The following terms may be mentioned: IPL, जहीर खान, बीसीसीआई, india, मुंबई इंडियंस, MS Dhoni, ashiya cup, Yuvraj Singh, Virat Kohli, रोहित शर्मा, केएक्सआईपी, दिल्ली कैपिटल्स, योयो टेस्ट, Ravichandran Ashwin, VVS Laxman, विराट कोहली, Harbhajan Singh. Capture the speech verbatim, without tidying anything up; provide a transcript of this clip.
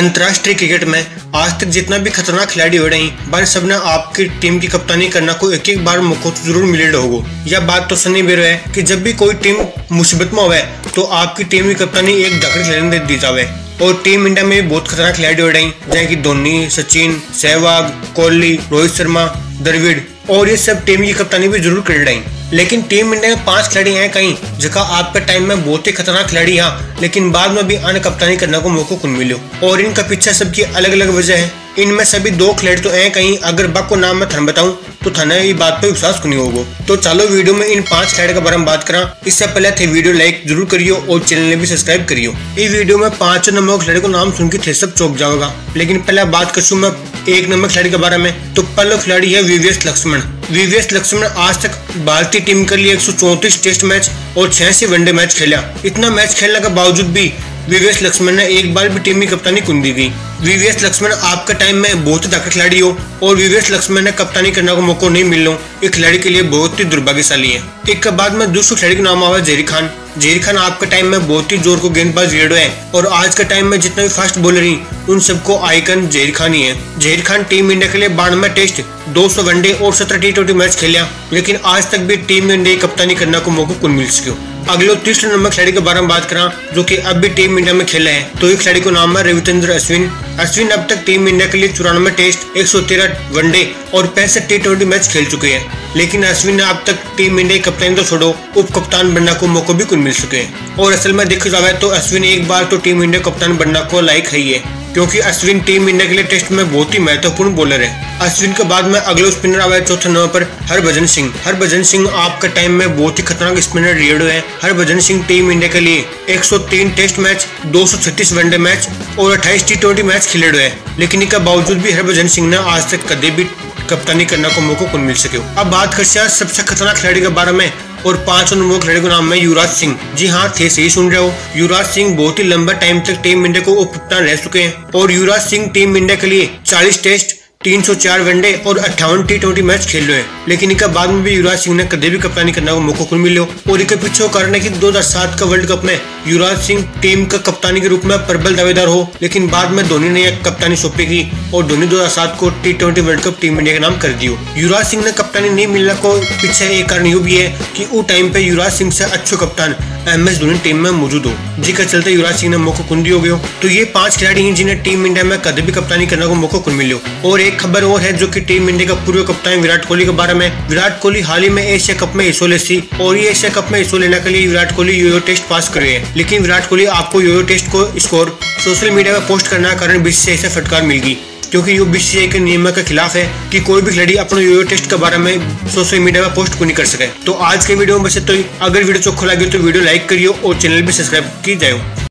अंतर्राष्ट्रीय क्रिकेट में आज तक जितना भी खतरनाक खिलाड़ी हो रही बार सबने आपकी टीम की कप्तानी करना को एक एक बार मौका तो जरूर मिले होगा। यह बात तो सनी बेरो है कि जब भी कोई टीम मुसीबत में होवे तो आपकी टीम की कप्तानी एक धाकड़ खिलाड़ी दी जावे। और टीम इंडिया में भी बहुत खतरनाक खिलाड़ी हो रही जैसे की धोनी, सचिन, सहवाग, कोहली, रोहित शर्मा, द्रविड़ और ये सब टीम की कप्तानी भी जरूर कर रही। लेकिन टीम इंडिया में पांच खिलाड़ी हैं कहीं जिनका आपके टाइम में बहुत ही खतरनाक खिलाड़ी है लेकिन बाद में भी अन्य कप्तानी करने को मौका कौन मिले और इनका पीछे सबकी अलग अलग वजह है। इनमें सभी दो खिलाड़ी तो हैं कहीं, अगर बाकी को नाम मैं थाने बताऊं तो थाने ये बात पे विश्वास नहीं होगा। तो चलो वीडियो में इन पांच खिलाड़ी के बारे में बात करा। इससे पहले थे वीडियो लाइक जरूर करियो और चैनल भी सब्सक्राइब करियो। इस वीडियो में पांच नंबर खिलाड़ी को नाम सुन के थे सब चौंक जाओगा। लेकिन पहले बात करूं मैं एक नंबर खिलाड़ी के बारे में तो पहला खिलाड़ी है वीवीएस लक्ष्मण। वीवीएस लक्ष्मण आज तक भारतीय टीम के लिए एक सौ चौंतीस टेस्ट मैच और छियासी वनडे मैच खेला। इतना मैच खेलने के बावजूद भी वीवीएस लक्ष्मण ने एक बार भी टीम की कप्तानी कौन दी गई। वीवीएस लक्ष्मण आपके टाइम में बहुत ही ताकत खिलाड़ी हो और वीवीएस लक्ष्मण ने कप्तानी करने को मौका नहीं मिलना एक खिलाड़ी के लिए बहुत ही दुर्भाग्यशाली है। एक के बाद में दूसरे खिलाड़ी का नाम आवा जहीर खान। जहीर खान आपके टाइम में बहुत ही जोर को गेंदबाज रेडो है और आज के टाइम में जितने भी फास्ट बॉलर हैं उन सबको आइकन जहीर खान ही है। जहीर खान टीम इंडिया के लिए बानवे टेस्ट, दो सौ वनडे और सत्रह टी ट्वेंटी मैच खेला लेकिन आज तक भी टीम इंडिया की कप्तानी करने को मौका कौन मिल सको। अगले तीसरे नंबर खिलाड़ी के बारे में बात करा जो कि अब भी टीम इंडिया में खेले हैं तो ये खिलाड़ी का नाम है रविचंद्रन अश्विन। अश्विन अब तक टीम इंडिया के लिए चौरानवे टेस्ट, एक सौ तेरह वनडे और पैंसठ टी ट्वेंटी मैच खेल चुके हैं लेकिन अश्विन ने अब तक टीम इंडिया की कप्तानी तो छोड़ो उप कप्तान बनने को मौका भी कुछ मिल सके। और असल में देखा जाए तो अश्विन एक बार तो टीम इंडिया कप्तान बनने को लायक है ही है क्योंकि अश्विन टीम इंडिया के लिए टेस्ट में बहुत ही महत्वपूर्ण बॉलर है। अश्विन के बाद में अगले स्पिनर आया चौथे नंबर पर हरभजन सिंह। हरभजन सिंह आपके टाइम में बहुत ही खतरनाक स्पिनर रेडो है। हरभजन सिंह टीम इंडिया के लिए एक सौ तीन टेस्ट मैच, दो सौ छत्तीस वनडे मैच और अट्ठाईस टी ट्वेंटी मैच खेले हुए है लेकिन इसके बावजूद भी हरभजन सिंह ने आज तक कदे भी कप्तानी करने को मौका कौन मिल सके। अब बात करते हैं सबसे खतरनाक खिलाड़ी के बारे में और पांच नंबर खिलाड़ी का नाम है युवराज सिंह। जी हाँ, थे सही सुन रहे हो, युवराज सिंह बहुत ही लंबा टाइम तक टीम इंडिया को उप कप्तान रह चुके हैं और युवराज सिंह टीम इंडिया के लिए चालीस टेस्ट, तीन सौ चार वनडे और अट्ठावन टी ट्वेंटी मैच खेल रहे हैं लेकिन इनका बाद में भी युवराज सिंह ने कदे भी कप्तानी करने को मौका नहीं मिला। और इसके पीछे कारण है कि दो हज़ार सात का वर्ल्ड कप में युवराज सिंह टीम का कप्तानी के रूप में प्रबल दावेदार हो लेकिन बाद में धोनी ने यह कप्तानी सौंपी की और धोनी दो हज़ार सात को T twenty World Cup team India का नाम कर दिया। युवराज सिंह ने कप्तानी नहीं मिलने को पीछे एक कारण यू भी है की उस टाइम पे युवराज सिंह से अच्छे कप्तान एम एस धोनी टीम में मौजूद हो जिसके चलते युवराज सिंह ने मौका कुंदी हो गया। तो ये पांच खिलाड़ी हैं जिन्हें टीम इंडिया में कदे भी कप्तानी करने को मौका कुल मिले। और एक खबर और है जो कि टीम इंडिया का पूर्व कप्तान विराट कोहली के बारे में। विराट कोहली हाल ही में एशिया कप में हिस्सा ले सी और ये एशिया कप में हिस्सा लेने के लिए विराट कोहली योयो टेस्ट पास कर रहे हैं लेकिन विराट कोहली आपको योयो टेस्ट को स्कोर सोशल मीडिया में पोस्ट करने के कारण बीसीसीआई से फटकार मिल गई क्योंकि यू बीसीसीआई के नियम के खिलाफ है कि कोई भी खिलाड़ी अपने योयो टेस्ट के बारे में सोशल मीडिया में पोस्ट को नहीं कर सके। तो आज के वीडियो में बस इतना ही। अगर वीडियो अच्छा लगे तो वीडियो लाइक करियो और चैनल भी सब्सक्राइब की जाए।